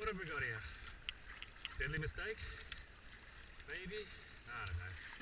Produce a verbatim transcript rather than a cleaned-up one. What have we got here? Deadly mistake? Maybe? I don't know.